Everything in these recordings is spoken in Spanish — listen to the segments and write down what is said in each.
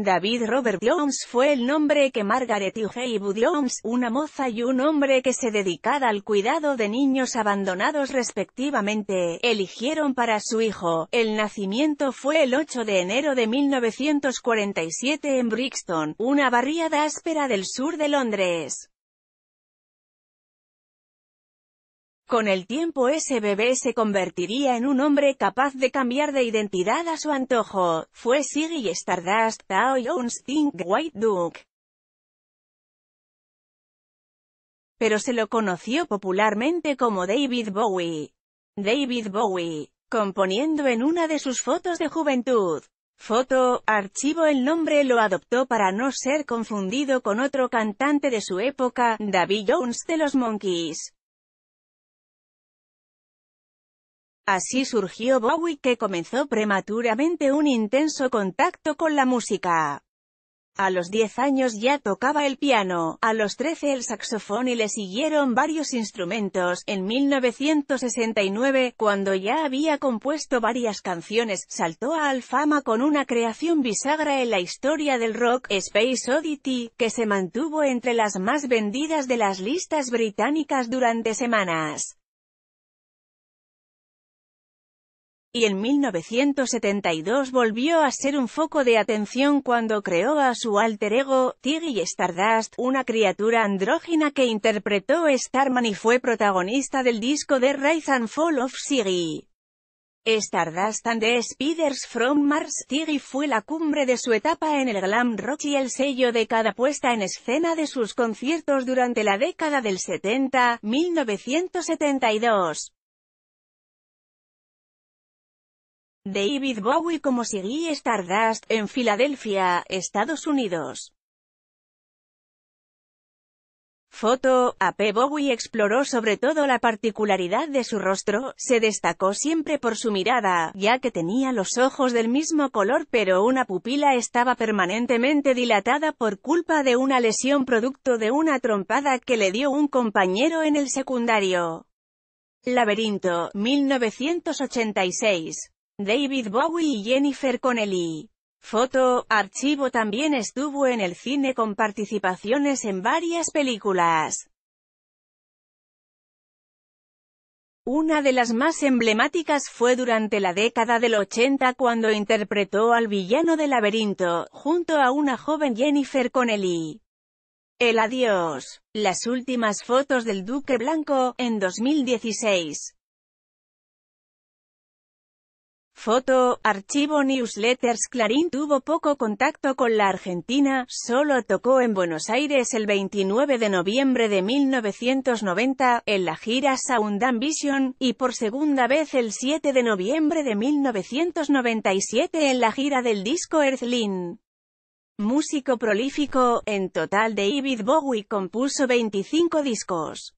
David Robert Jones fue el nombre que Margaret y Heywood Jones, una moza y un hombre que se dedicaba al cuidado de niños abandonados respectivamente, eligieron para su hijo. El nacimiento fue el 8 de enero de 1947 en Brixton, una barriada áspera del sur de Londres. Con el tiempo ese bebé se convertiría en un hombre capaz de cambiar de identidad a su antojo. Fue Ziggy Stardust, Jones, Thin White Duke. Pero se lo conoció popularmente como David Bowie. David Bowie, componiendo en una de sus fotos de juventud. Foto, archivo. El nombre lo adoptó para no ser confundido con otro cantante de su época, David Jones de los Monkees. Así surgió Bowie, que comenzó prematuramente un intenso contacto con la música. A los 10 años ya tocaba el piano, a los 13 el saxofón y le siguieron varios instrumentos. En 1969, cuando ya había compuesto varias canciones, saltó a la fama con una creación bisagra en la historia del rock, Space Oddity, que se mantuvo entre las más vendidas de las listas británicas durante semanas. Y en 1972 volvió a ser un foco de atención cuando creó a su alter ego, Ziggy Stardust, una criatura andrógina que interpretó Starman y fue protagonista del disco The Rise and Fall of Ziggy Stardust and the Spiders From Mars. Ziggy fue la cumbre de su etapa en el glam rock y el sello de cada puesta en escena de sus conciertos durante la década del 70, 1972. David Bowie como Ziggy Stardust, en Filadelfia, Estados Unidos. Foto, AP. Bowie exploró sobre todo la particularidad de su rostro, se destacó siempre por su mirada, ya que tenía los ojos del mismo color pero una pupila estaba permanentemente dilatada por culpa de una lesión producto de una trompada que le dio un compañero en el secundario. Laberinto, 1986. David Bowie y Jennifer Connelly. Foto, archivo. También estuvo en el cine con participaciones en varias películas. Una de las más emblemáticas fue durante la década del 80 cuando interpretó al villano de Laberinto, junto a una joven Jennifer Connelly. El adiós. Las últimas fotos del Duque Blanco, en 2016. Foto, archivo. Newsletters. Clarín tuvo poco contacto con la Argentina, solo tocó en Buenos Aires el 29 de noviembre de 1990, en la gira Sound and Vision, y por segunda vez el 7 de noviembre de 1997 en la gira del disco Earthling. Músico prolífico, en total David Bowie compuso 25 discos.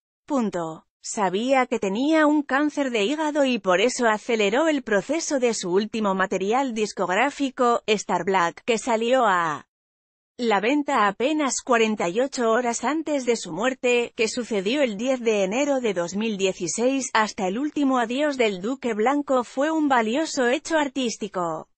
Sabía que tenía un cáncer de hígado y por eso aceleró el proceso de su último material discográfico, Star Black, que salió a la venta apenas 48 horas antes de su muerte, que sucedió el 10 de enero de 2016. Hasta el último adiós del Duque Blanco fue un valioso hecho artístico.